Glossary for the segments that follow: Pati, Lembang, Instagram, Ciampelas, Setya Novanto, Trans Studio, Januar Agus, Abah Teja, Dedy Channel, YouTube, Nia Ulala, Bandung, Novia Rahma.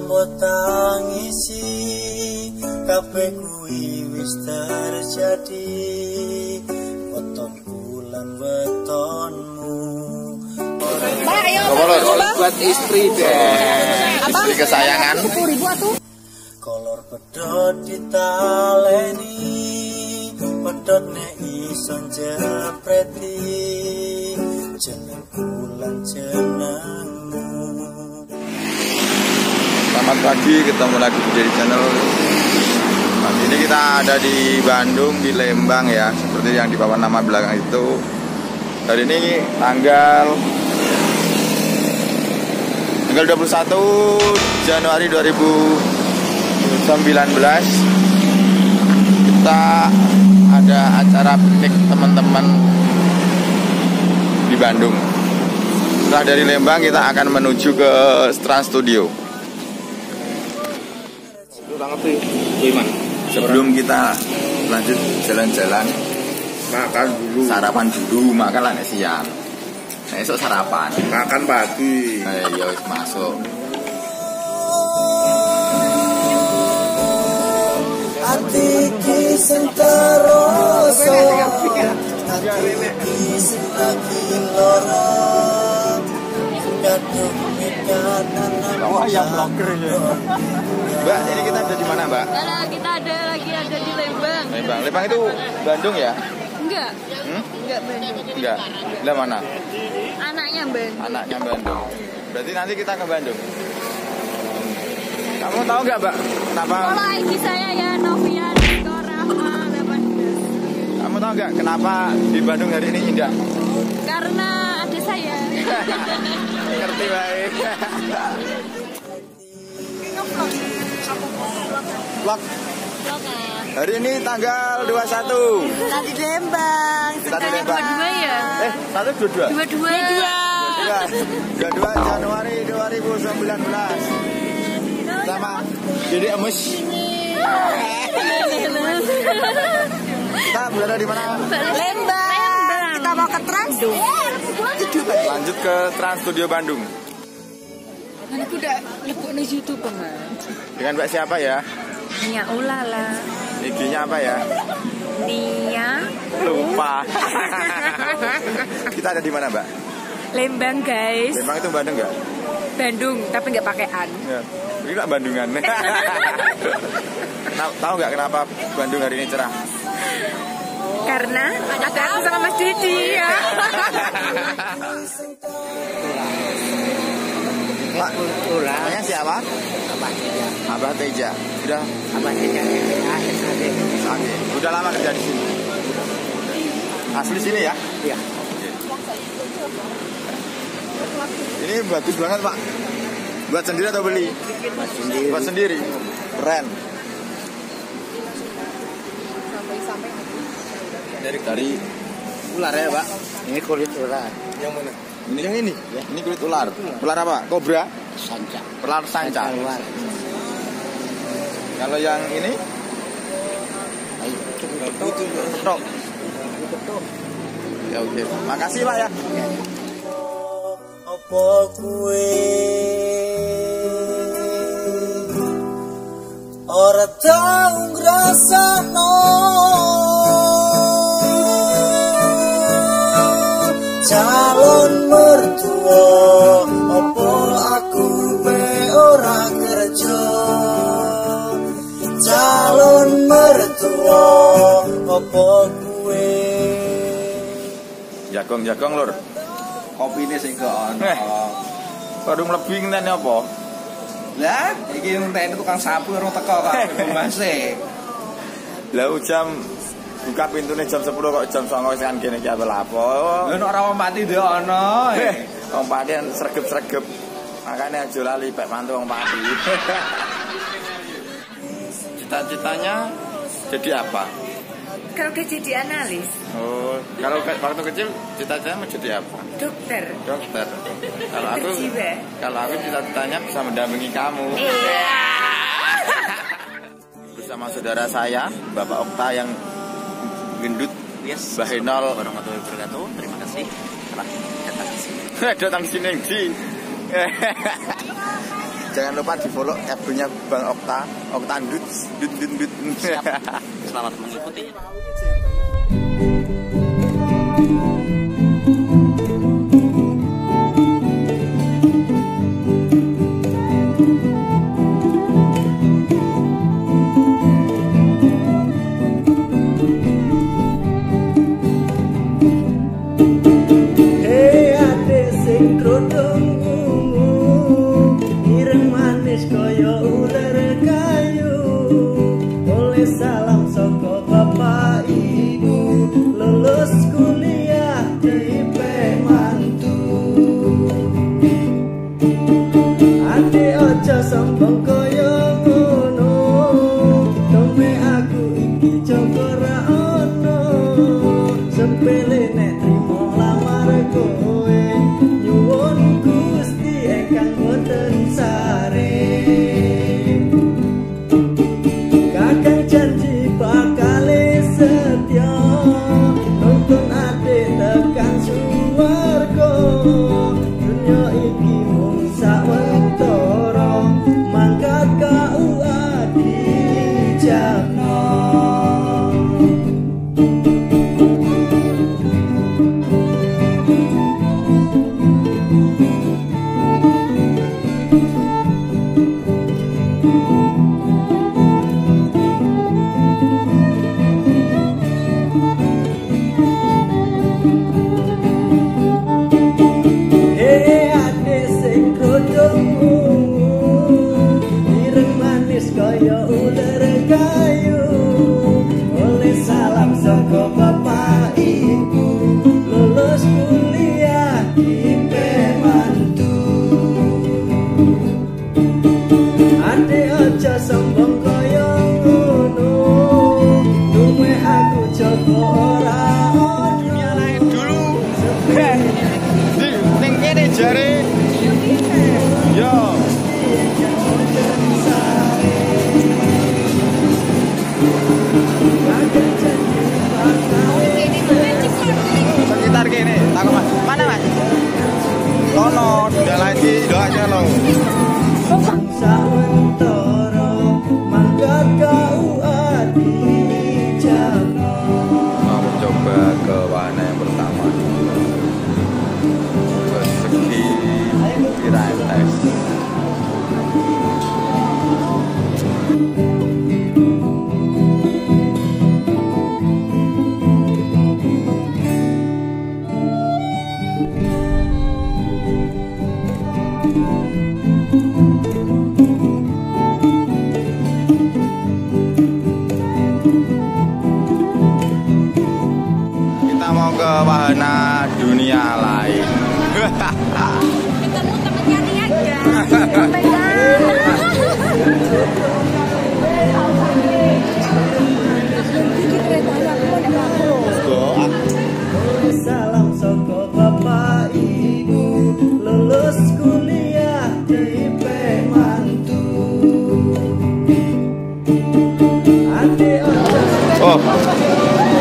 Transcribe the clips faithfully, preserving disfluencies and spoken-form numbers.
mbok tangisi, kabeh kuwi wis terjadi. Otomku lan wetonmu. Kolor buat istri deh, istri kesayangan. Kolor pedot ditaleni, pedotnya ison jepreti, jenengku lan jenengmu. Selamat pagi, ketemu lagi di Dedy Channel. Pagi ini kita ada di Bandung, di Lembang ya, seperti yang di papan nama belakang itu. Hari ini tanggal tanggal dua puluh satu Januari dua ribu sembilan belas. Kita ada acara piknik teman-teman di Bandung. Setelah dari Lembang kita akan menuju ke Trans Studio. Sebelum kita lanjut jalan-jalan, makan dulu. Sarapan dulu, makan lah nek siang. Nah, esok sarapan. Makan pagi. Ayo masuk. Hati kisah terosok, hati kisah lagi lorok. Mbak, jadi kita ada di mana, Mbak? Kita ada lagi ada di Lembang. Lembang, Lembang itu Bandung ya? Enggak. Hmm? Enggak Bandung. Enggak. Lah mana? Anaknya Bandung. Anaknya Bandung. Berarti nanti kita ke Bandung. Kamu tahu nggak, Mbak? Kenapa? Kalau I G saya ya Novia Rahma delapan belas. Kamu tahu nggak kenapa di Bandung hari ini indah? Karena ada saya. Ngerti baik. Vlog. Hari ini tanggal dua puluh satu. Kita di Lembang. Kita di Lembang. dua puluh dua ya? Eh, satu dua dua. dua puluh dua. dua puluh dua Januari dua ribu sembilan belas. Sama jadi emus. Kita berada di mana? Lembang. Kita mau ke Trans Studio. Lanjut ke Trans Studio Bandung. Kan aku udah lebok di YouTube banget. Dengan Mbak siapa ya? Nia Ulala. I G-nya apa ya? Nia. Lupa. Kita ada di mana, Mbak? Lembang, guys. Lembang itu Bandung nggak? Bandung, tapi nggak pakai an. Ya. Ini nggak Bandungan. Tahu nggak kenapa Bandung hari ini cerah? Karena ada aku sama Mas Dedy ya. Pak, namanya siapa? Abah Teja. Abah Teja. Sudah. Abah Teja. Sudah lama kerja di sini. Asli sini ya? Iya. Ini bagus banget, Pak. Buat sendiri atau beli? Buat sendiri. Buat sendiri. Keren. Dari dari ular ya, Pak. Ini kulit ular. Yang mana? Ini yang ini, ya. Ini kulit ular. Ular apa? Kobra? Sanca. Ular sanca. Ular. Kalau yang ini? Ayo, itu betok. Ya oke. Makasih lah ya. Apa kuwe? Ora tau ngrasakno. Calon mertua, opo aku be orang kerja. Calon mertua, opo kue. Jagong jagong lor. Kopi ini singkong. Padung lebih nene apa? Lah, iki nene tukang sapu orang teko kak, masih. Lah jam buka pintunya jam sepuluh kok jam songo sekarang gini kaya berlapo. Ini orang Pati dia ada. Orang Pati yang sergep-sergep. Makanya jual lipek mantu orang Pati. Cita-citanya jadi apa? Kalau dia jadi analis. Oh, kalau waktu kecil cita-citanya mau jadi apa? Dokter. Dokter. Kalau aku, kalau aku cita-citanya bisa mendampingi kamu. Iya. Bersama saudara saya, Bapak Okta yang gendut, yes. Mbak Henol, warahmatullahi wabarakatuh. Terima kasih telah datang di sini. Datang di sini, Ji. Jangan lupa di follow F B-nya Bang Okta, Okta Dut, Dut, Dut, Dut. Selamat mengikuti.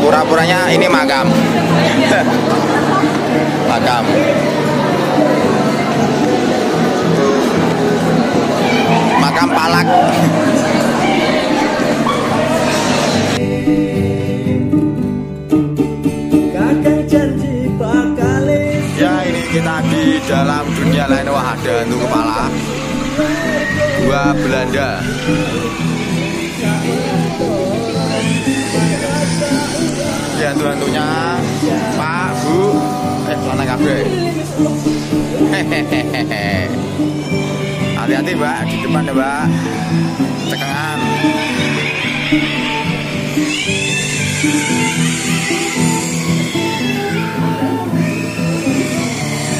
Pura-puranya ini makam. Makam. Makam Palak. Ya, ini kita di dalam dunia lain. Wah, ada hantu kepala. Gua Belanda. Ya, hantu-hantunya Pak, Bu, eh, mana kabeh. Hehehe. Hati-hati, Mbak, di depan ya, Mbak. Cekengan.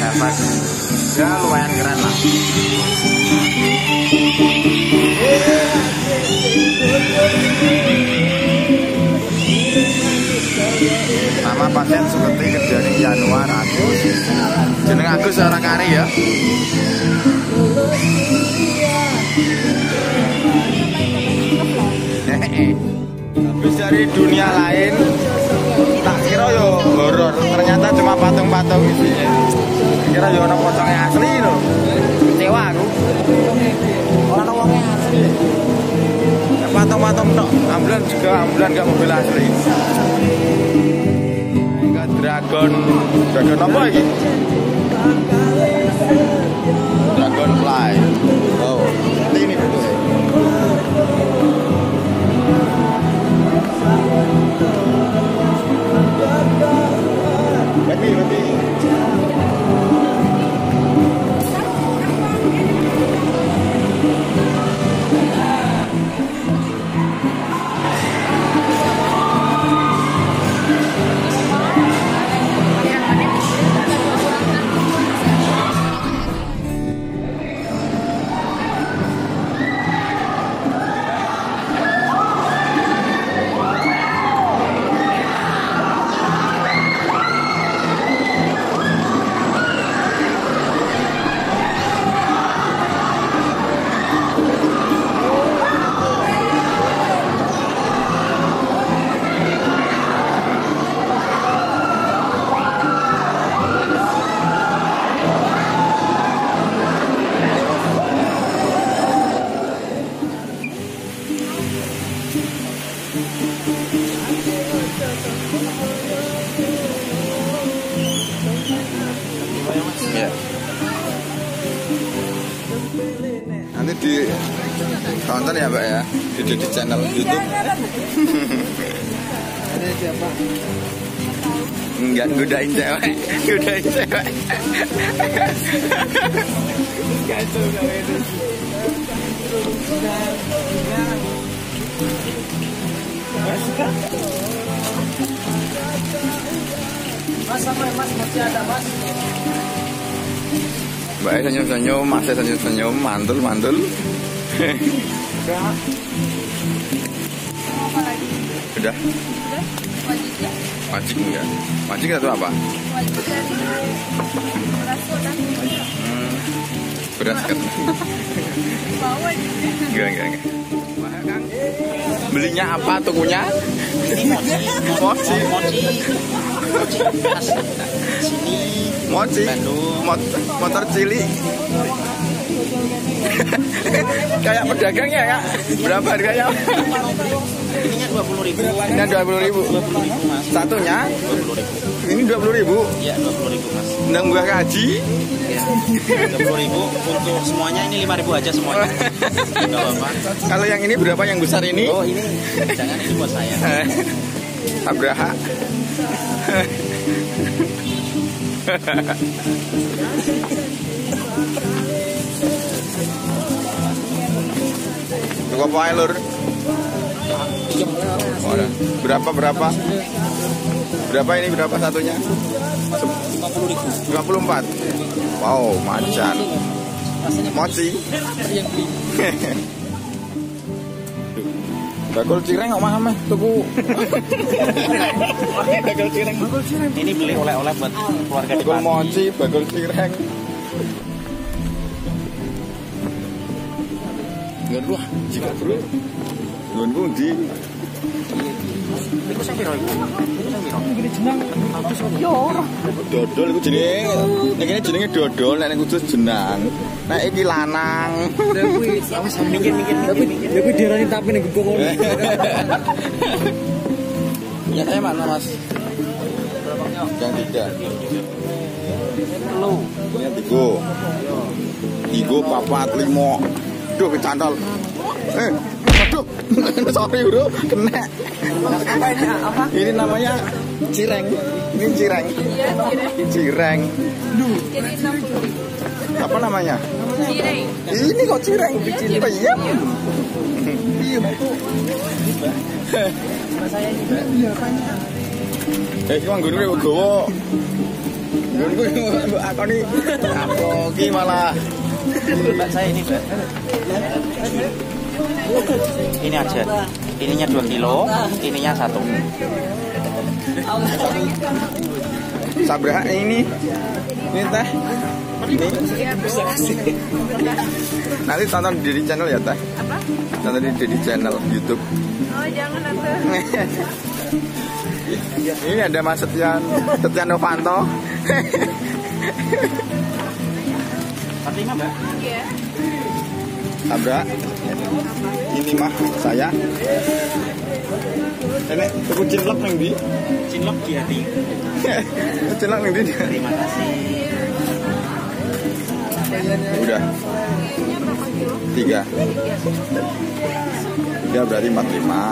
Hebat. Ya, lumayan keren lah. Nama pasien seperti kerjaan Januar Agus. Jeneng Agus seorang kari ya. Habis dari dunia lain, tak kira yo horor, ternyata cuma patung-patung isinya. Kira yo ono pocongnya asli loh. kecewa aku. Orang-orangnya asli. Patung-patung tok, ambulan juga ambulan gak mobil asli. Mega dragon, dragon apa lagi? Dragon fly. Oh, ini betul. Tapi, tapi. Nanti di tonton ya Mbak ya, di Dedy Channel YouTube. Enggak godain cewek, godain cewek. Mas sama Mas masih ada Mas. Mbak senyum-senyum, Mas senyum-senyum, mantul-mantul. Udah. Apa lagi? Udah. Udah. Mancing enggak? Mancing atau apa? Beras kan? Enggak, enggak, enggak. Belinya apa tukunya? Mochi. Mochi. Mochi. Motor cili. Kayak pedagangnya ya. Berapa harganya? Ininya dua puluh ribu. Ini dua puluh ribu. Satunya? dua puluh ribu. Ini dua puluh ribu. Iya, dua puluh ribu, Mas. Nang gua kaji. Iya. dua puluh ribu untuk semuanya, ini lima ribu aja semuanya. Enggak apa-apa. Kalau yang ini berapa yang besar ini? Oh, ini. Jangan ini buat saya. Abraha. Kok apa lur? Berapa berapa? Berapa ini berapa satunya? lima puluh ribu. lima puluh empat. Wow, macan. Mochi. Bakul cireng omah mah tuku. Bakul cireng. Bakul cireng. Ini beli oleh-oleh buat keluarga di Bandung. Bakul mochi, bakul cireng. Enggak dulu, jika bro. Gunung di. Iku sampe roiku. Iki jeneng aku yo. Dodol iku jenenge. Nek kene jenenge dodol, nek ning kudus jenang. Nek iki lanang. Lha kuwi wis mikir-mikir tapi lha kuwi diarani tapi ning gembong. Ya teh mana Mas? Berapanya? Yang tiga. Telu. Yang tiga. Tiga papat limo. Duh kecantol. Eh. Aduh, sorry bro, kena. Ini namanya cireng. Ini cireng. Cireng. Apa namanya? Cireng. Ini kok cireng? Iya. Eh, kau nggunung kau gowo. Nggunung kau apa nih? Apa lagi malah? Mbak saya ini Mbak. Ini aja, ininya dua kilo, ininya satu. Sabra ini, ini teh, ini bisa kasih. Nanti tonton di Dedy Channel ya teh. Apa? Tonton di Dedy Channel YouTube. Oh jangan nanti. Ini ada Mas Setya Novanto. Artinya mbak? Iya. Tabrak. Ini mah saya. Ini aku cinlok neng di. Cinlok di hati. Cinlok neng di. Terima kasih. Udah. Tiga. Tiga berarti empat lima.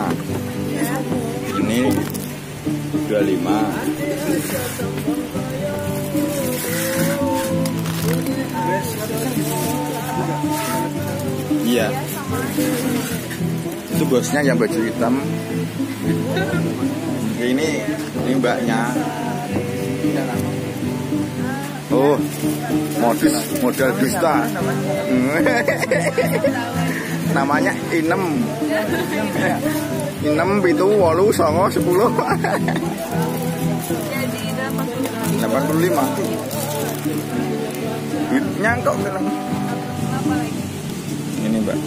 Ini dua lima. Iya. Itu bosnya yang baju hitam. Ini ini mbaknya. Oh, model model dusta. Namanya Inem. Inem itu walu songo sepuluh. Jadi delapan puluh lima. Duitnya kok bilang. Ini mbak.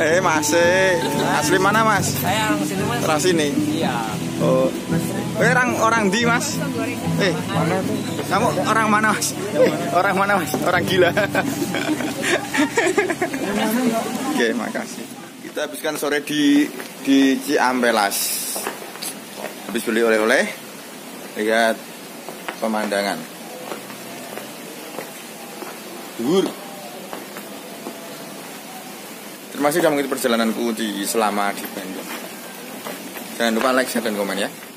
Eh masih asli mana mas? Saya orang sini mas. Teras sini. Iya. Oh. Eh orang orang di mas. Eh mana tuh? Kamu orang mana mas? Eh, orang mana mas? Orang gila. Oke makasih. Kita habiskan sore di di Ciampelas. Habis beli oleh-oleh. Lihat pemandangan. Duhur. Terima kasih sudah mengikuti perjalananku di selama di Bandung. Jangan lupa like, share, dan komen ya.